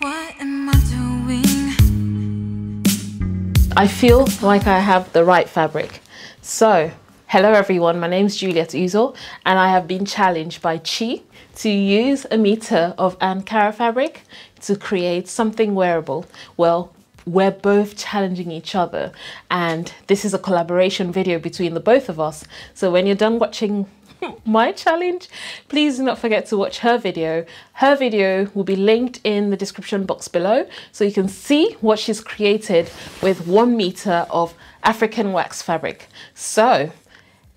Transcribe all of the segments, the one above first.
What am I doing? I feel like I have the right fabric. So, hello everyone, my name is Juliet Uzo and I have been challenged by Chi to use a meter of Ankara fabric to create something wearable. Well, we're both challenging each other and this is a collaboration video between the both of us. So when you're done watching my challenge, please do not forget to watch her video. Her video will be linked in the description box below so you can see what she's created with 1 meter of African wax fabric. So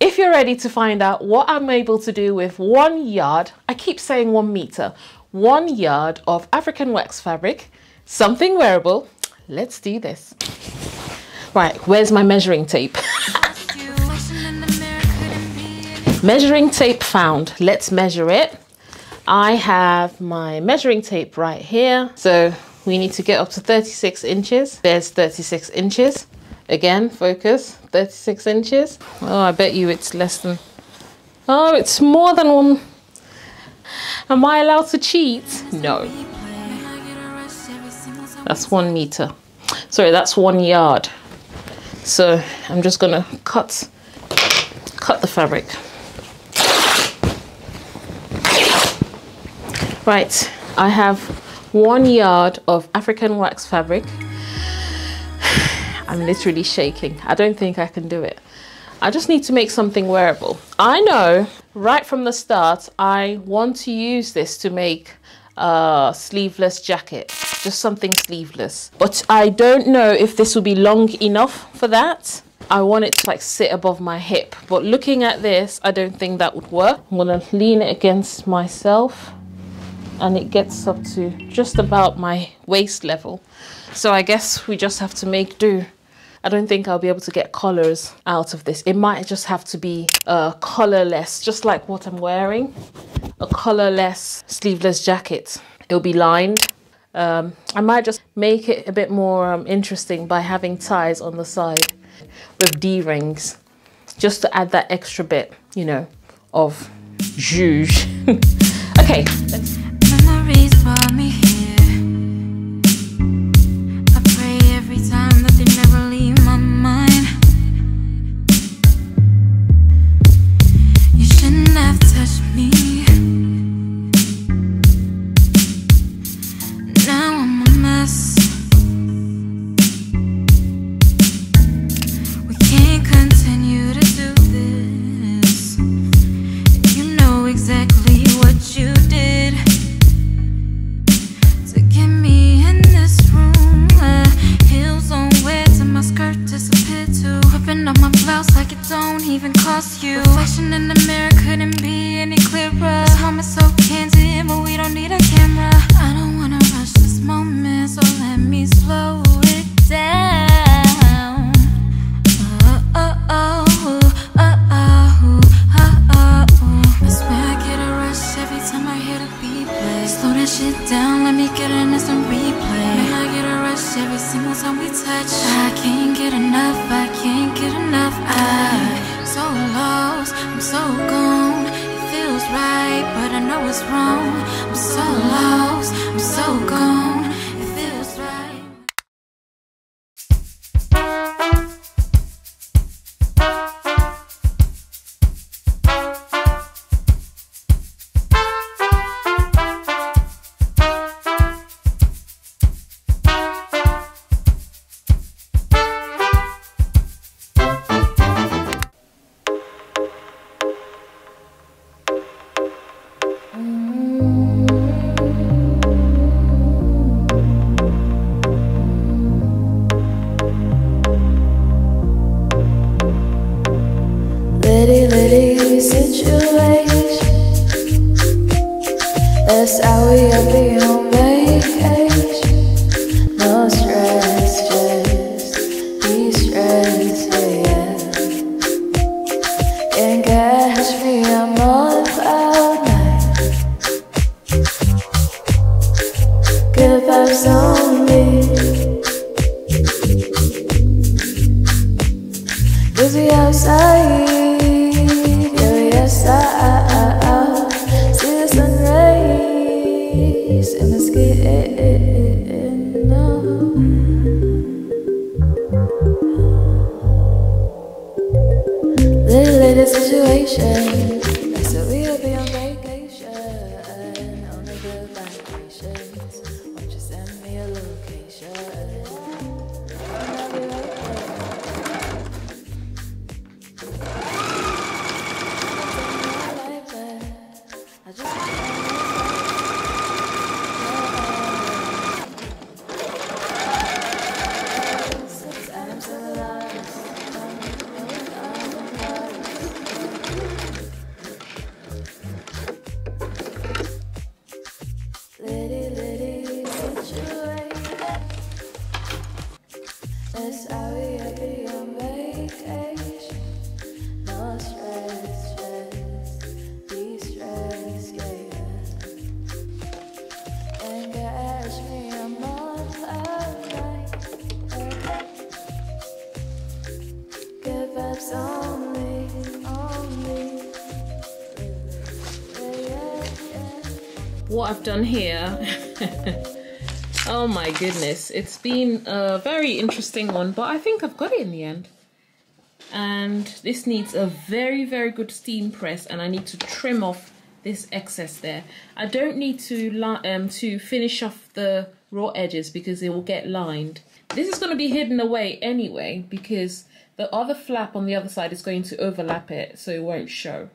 if you're ready to find out what I'm able to do with 1 yard, I keep saying 1 meter, 1 yard of African wax fabric, something wearable, let's do this. Right, where's my measuring tape? Measuring tape found. Let's measure it. I have my measuring tape right here. So we need to get up to 36 inches. There's 36 inches. Again, focus, 36 inches. Oh, I bet you it's less than, oh, it's more than one. Am I allowed to cheat? No. That's 1 meter. Sorry, that's 1 yard. So I'm just gonna cut the fabric. Right, I have 1 yard of African wax fabric. I'm literally shaking. I don't think I can do it. I just need to make something wearable. I know right from the start, I want to use this to make a sleeveless jacket, just something sleeveless. But I don't know if this will be long enough for that. I want it to like sit above my hip. But looking at this, I don't think that would work. I'm gonna lean it against myself. And it gets up to just about my waist level. So I guess we just have to make do. I don't think I'll be able to get collars out of this. It might just have to be collarless, just like what I'm wearing. A collarless sleeveless jacket. It'll be lined. I might just make it a bit more interesting by having ties on the side with D-rings, just to add that extra bit, you know, of zhuzh. Okay, let's see the sun rays. face, and it's getting numb. Little the situation, they said we'll be on vacation, on a good vacations. Won't you send me a location? What I've done here, oh my goodness, it's been a very interesting one, but I think I've got it in the end. And this needs a very, very good steam press, and I need to trim off this excess there. I don't need to finish off the raw edges because they will get lined. This is going to be hidden away anyway because the other flap on the other side is going to overlap it, so it won't show.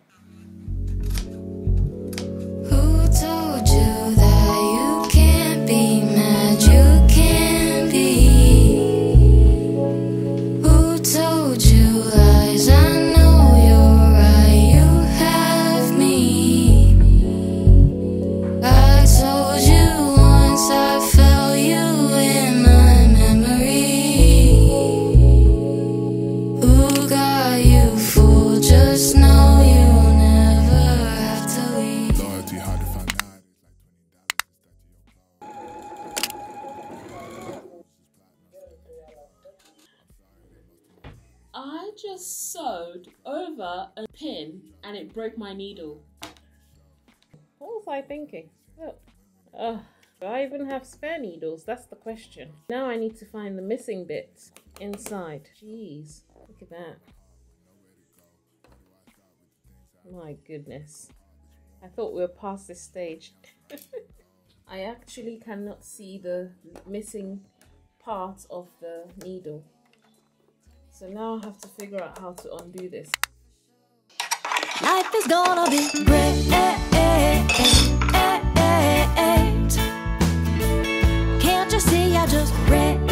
I just sewed over a pin and it broke my needle. What was I thinking? Look, do I even have spare needles? That's the question. Now I need to find the missing bits inside. Jeez, look at that. My goodness. I thought we were past this stage. I actually cannot see the missing part of the needle. So now I have to figure out how to undo this. Life is gonna be great. Can't you see I just radiate?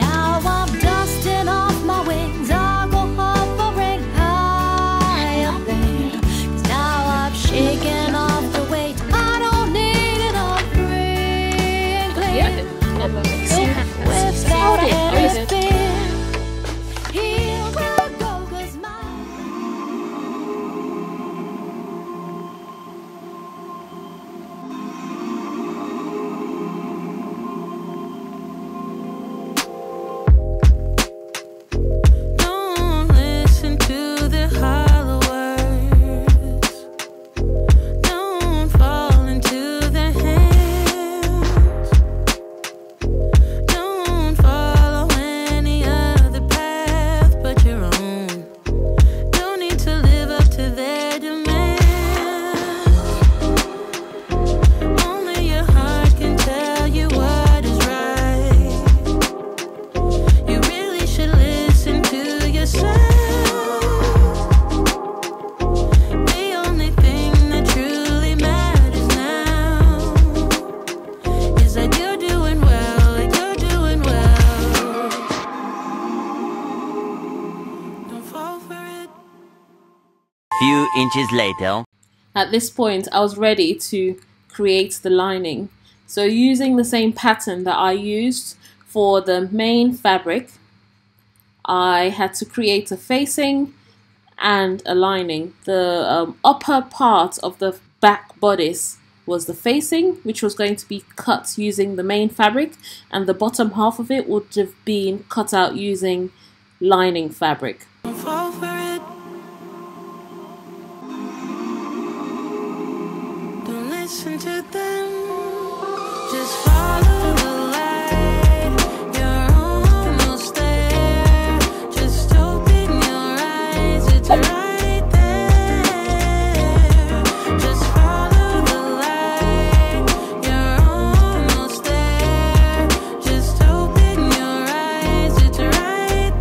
Now I'm dusting off my wings. I'll go hovering high up there. 'Cause now I'm shaking off the weight. I don't need it all. Few inches later. At this point I was ready to create the lining. So using the same pattern that I used for the main fabric, I had to create a facing and a lining. The upper part of the back bodice was the facing, which was going to be cut using the main fabric, and the bottom half of it would have been cut out using lining fabric. listen to them. Just follow the light. You're almost there. Just open your eyes. It's right there. Just follow the light. You're almost there. Just open your eyes. It's right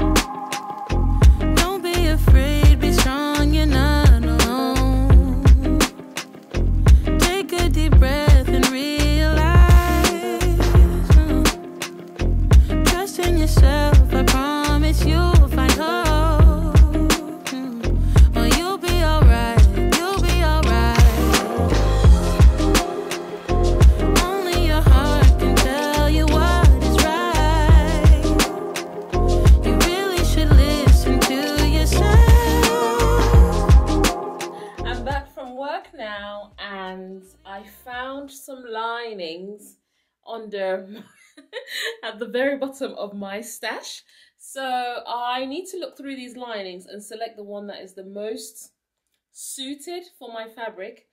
there. Don't be afraid. Be strong enough. Some linings under at the very bottom of my stash, so I need to look through these linings and select the one that is the most suited for my fabric,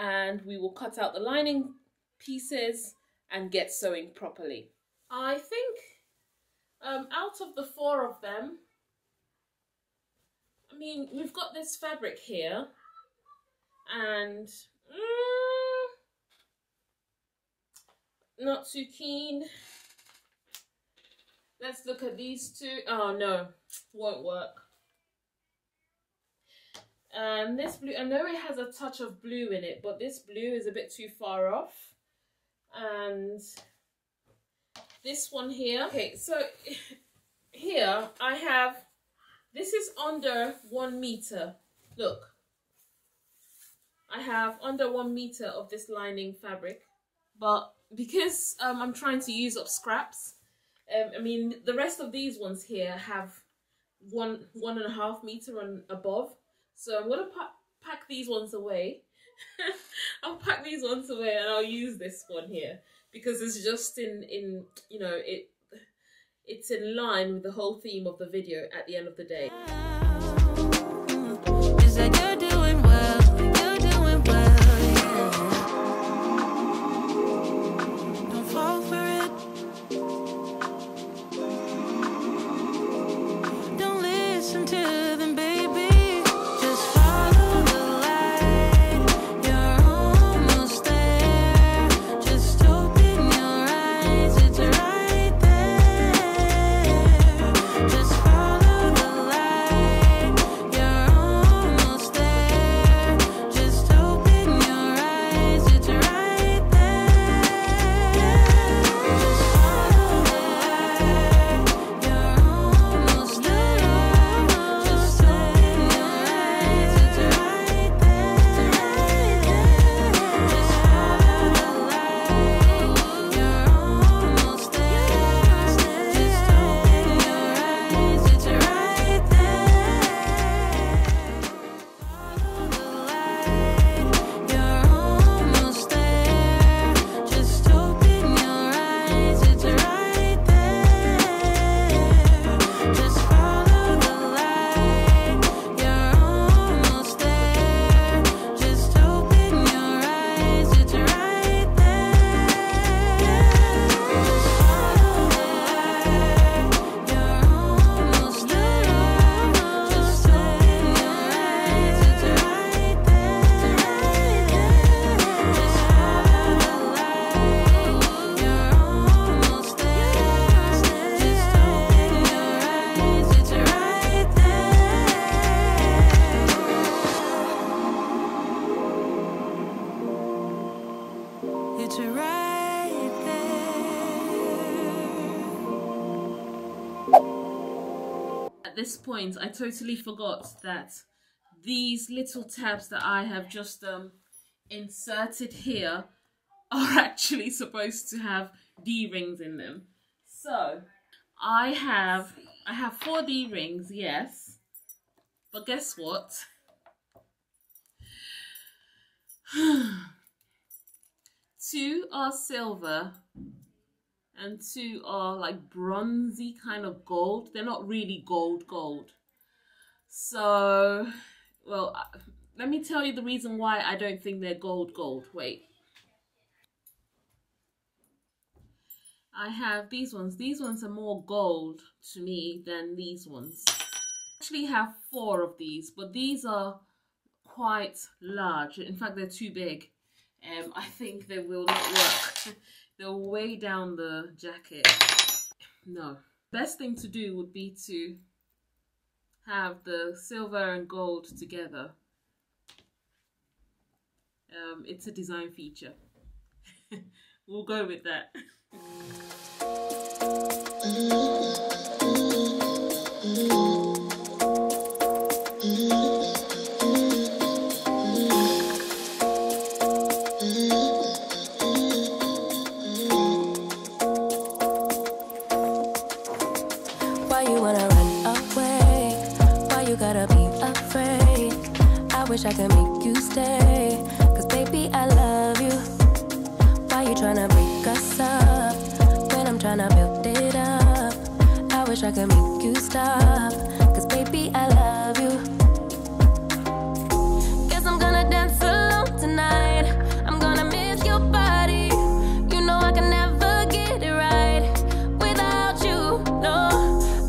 and we will cut out the lining pieces and get sewing properly. I think out of the four of them, I mean, we've got this fabric here and not too keen. Let's look at these two. Oh no, won't work. And this blue, I know it has a touch of blue in it, but this blue is a bit too far off. And this one here. Okay, so here I have, this is under 1 meter. Look, I have under 1 meter of this lining fabric, but because I'm trying to use up scraps, I mean, the rest of these ones here have 1.5 meter and above. So I'm gonna pack these ones away. I'll pack these ones away and I'll use this one here because it's just in you know, it's in line with the whole theme of the video at the end of the day. At this point, I totally forgot that these little tabs that I have just inserted here are actually supposed to have D-rings in them. So I have 4 D-rings, yes, but guess what? Two are silver and 2 are like bronzy kind of gold. They're not really gold gold. So, well, Let me tell you the reason why I don't think they're gold. Wait. I have these ones. These ones are more gold to me than these ones. I actually have 4 of these, but these are quite large. In fact, they're too big. I think they will not work. They'll weigh down the jacket. No. Best thing to do would be to have the silver and gold together. It's a design feature. We'll go with that. Why you wanna run away? Why you gotta be afraid? I wish I could make you stay, 'cause baby I love you. Why you tryna break us up when I'm tryna build it up? I wish I could make you stop, 'cause baby I love you. Guess I'm gonna dance alone tonight. I'm gonna miss your body. You know I can never get it right without you, no.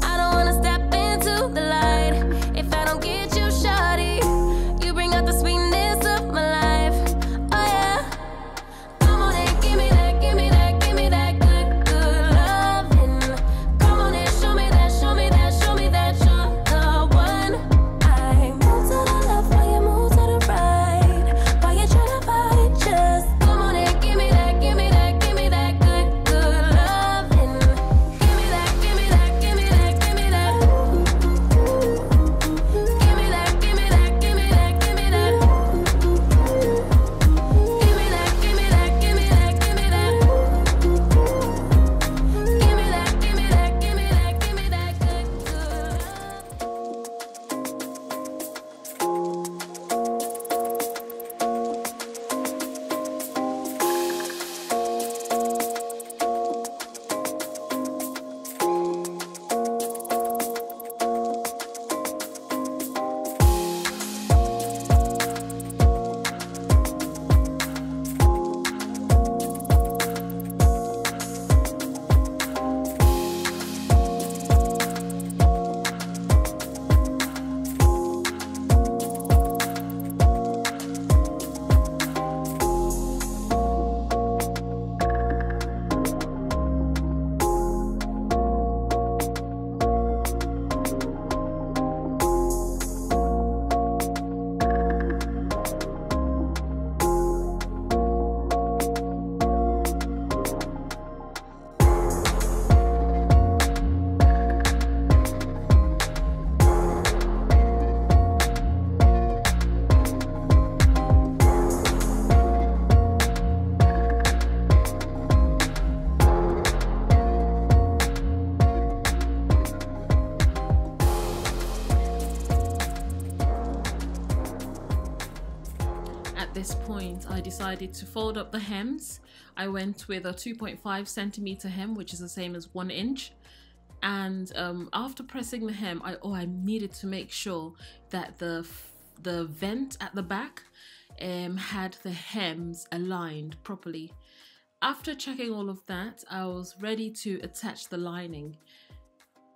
I don't wanna step into the light if I don't get you, shawty. You bring out the sweetness of my life, oh yeah. Come on and give me that, give me that, give me that good, good lovin'. Come on and show me that, show me that, show me that you're the one. I move to the left while you move to the right. Why you tryna fight? Just come on and give me that, give me that, give me that good, good lovin'. Give me that, give me that, give me that, give me that. Give me that, give me that, give me that, give me that. Give me that, give me that, give me that, give me that. Give me that, give me that, give me that, give me that good, good love. This point I decided to fold up the hems. I went with a 2.5cm hem, which is the same as 1 inch, and after pressing the hem, I needed to make sure that the vent at the back had the hems aligned properly. After checking all of that, I was ready to attach the lining.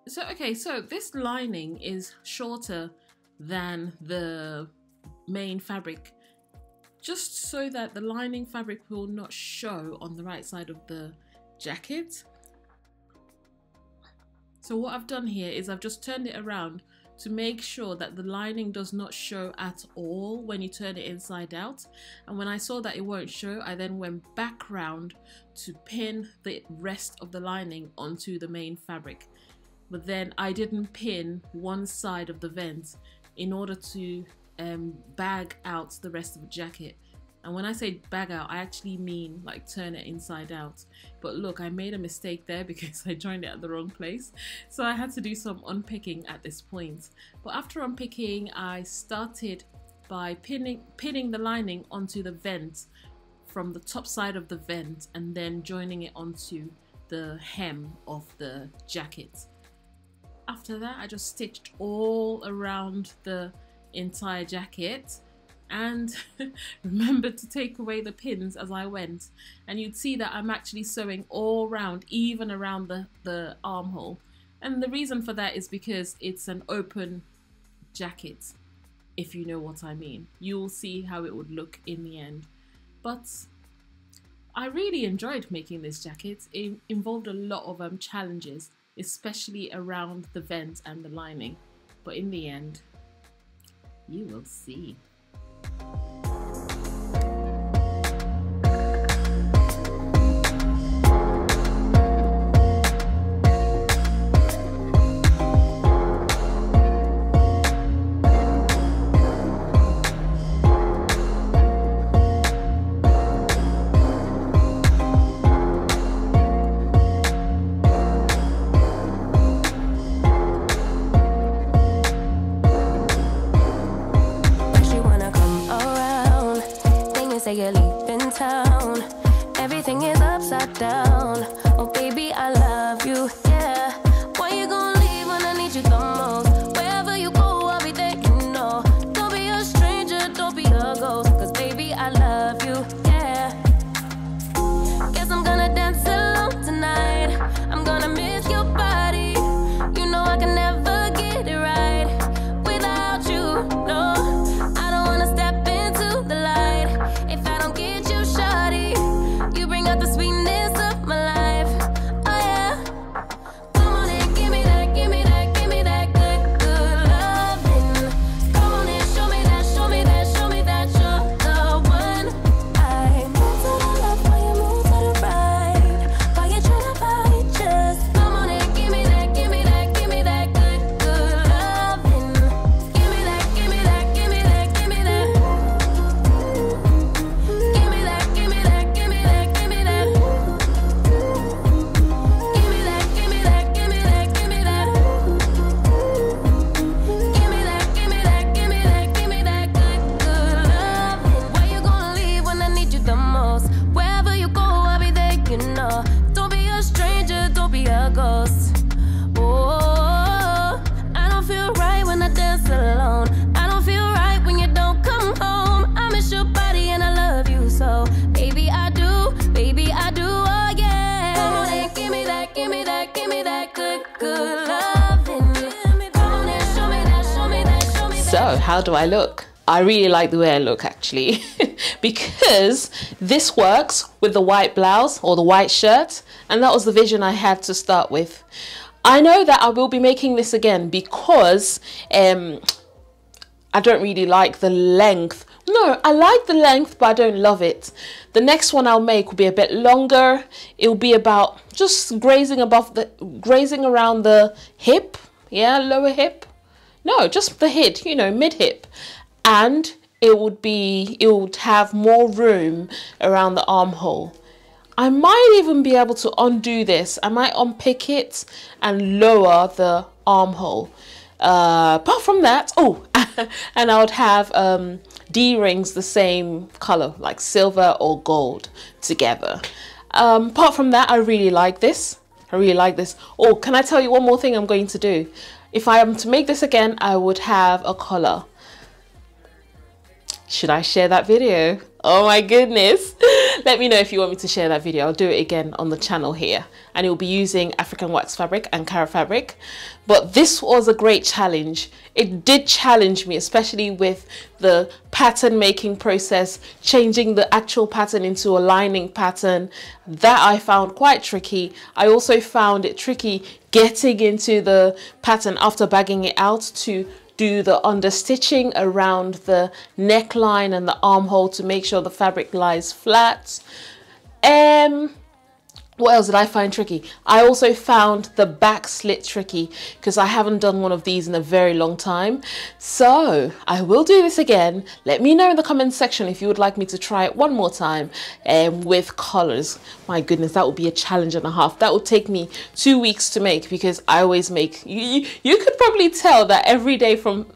So this lining is shorter than the main fabric, just so that the lining fabric will not show on the right side of the jacket. So what I've done here is I've just turned it around to make sure that the lining does not show at all when you turn it inside out. And when I saw that it won't show, I then went back round to pin the rest of the lining onto the main fabric. But then I didn't pin one side of the vent in order to bag out the rest of the jacket. And when I say bag out, I actually mean like turn it inside out. But look, I made a mistake there because I joined it at the wrong place, so I had to do some unpicking at this point. But after unpicking, I started by pinning the lining onto the vent from the top side of the vent and then joining it onto the hem of the jacket. After that, I just stitched all around the entire jacket and remember to take away the pins as I went, and you'd see that I'm actually sewing all round, even around the armhole. And the reason for that is because it's an open jacket, if you know what I mean. You'll see how it would look in the end. But I really enjoyed making this jacket. It involved a lot of challenges, especially around the vent and the lining, but in the end you will see. You're leaving town, everything is upside down. Oh baby, I love you, yeah. Why you gonna leave when I need you the most? Wherever you go, I'll be there, you know. Don't be a stranger, don't be a ghost, cause baby, I love you, yeah. Guess I'm gonna dance alone tonight. I'm gonna miss your body. You know I can never get it right without you, no. I don't wanna step into the light if I don't get you, shawty. You bring out the sweetness of my life. Oh yeah. Come on and give me that, give me that, give me that good, good loving. Come on and show me that, show me that, show me that you're the one. I move to the left while you move to the right. While you try to fight, just come on and give me that, give me that, give me that good, good loving. Give me that, give me that, give me that, give me that. Give me that, give me that, give me that, give me that. Give me that, give me that, give me that, give me that. Give me that, give me that, give me that, give me that good, good love. Where you gonna leave when I need you the most? Wherever you go, I'll be there, you know. Don't be a stranger, don't be a ghost. Oh, I don't feel right when I dance alone. I don't feel right when you don't come home. I miss your body and I love you so. Baby, I do, oh yeah. Come on and give me that, give me that, give me that good, good loving. Come on and show me that, show me that, show me that. So, how do I look? I really like the way I look actually, because this works with the white blouse or the white shirt, and that was the vision I had to start with. I know that I will be making this again because I don't really like the length. No, I like the length, but I don't love it. The next one I'll make will be a bit longer. It'll be about just grazing around the hip, yeah, lower hip. No, just the hip, you know, mid-hip. And it would have more room around the armhole. I might even be able to undo this. I might unpick it and lower the armhole. Apart from that, oh, and I would have D-rings the same color, like silver or gold together. Apart from that, I really like this. I really like this. Oh, can I tell you one more thing I'm going to do? If I am to make this again, I would have a collar. Should I share that video? Oh my goodness. Let me know if you want me to share that video. I'll do it again on the channel here, and it will be using African wax fabric and Ankara fabric. But this was a great challenge. It did challenge me, especially with the pattern making process, changing the actual pattern into a lining pattern. That I found quite tricky. I also found it tricky getting into the pattern after bagging it out to do the understitching around the neckline and the armhole to make sure the fabric lies flat. What else did I find tricky? I also found the back slit tricky because I haven't done one of these in a very long time. So I will do this again. Let me know in the comments section if you would like me to try it one more time with collars. My goodness, that would be a challenge and a half. That would take me 2 weeks to make because I always make, you could probably tell that every day from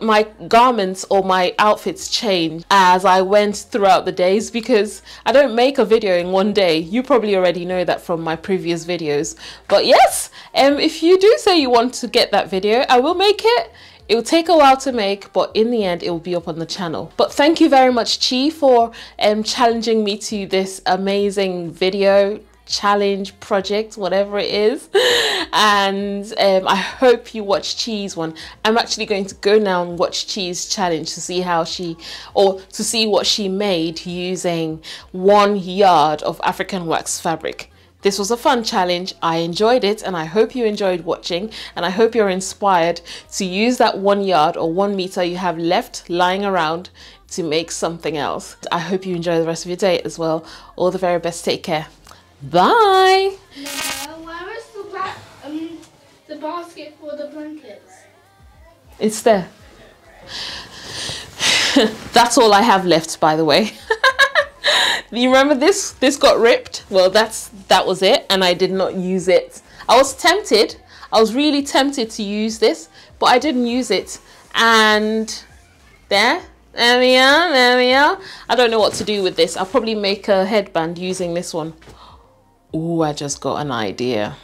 my garments or my outfits change as I went throughout the days because I don't make a video in one day. You probably already know that from my previous videos. But yes, if you do say you want to get that video, I will make it. It will take a while to make, but in the end it will be up on the channel. But thank you very much, Chi, for challenging me to this amazing video challenge project, whatever it is. And I hope you watch Chi's one. I'm actually going to go now and watch Chi's challenge to see how she, or to see what she made using 1 yard of African wax fabric. This was a fun challenge. I enjoyed it, and I hope you enjoyed watching, and I hope you're inspired to use that 1 yard or 1 meter you have left lying around to make something else. I hope you enjoy the rest of your day as well. All the very best. Take care. Bye. Now, where is the basket for the blankets? It's there. That's all I have left, by the way. You remember this? This got ripped. Well, that was it, and I did not use it. I was tempted. I was really tempted to use this, but I didn't use it. And there we are. I don't know what to do with this. I'll probably make a headband using this one. Ooh, I just got an idea.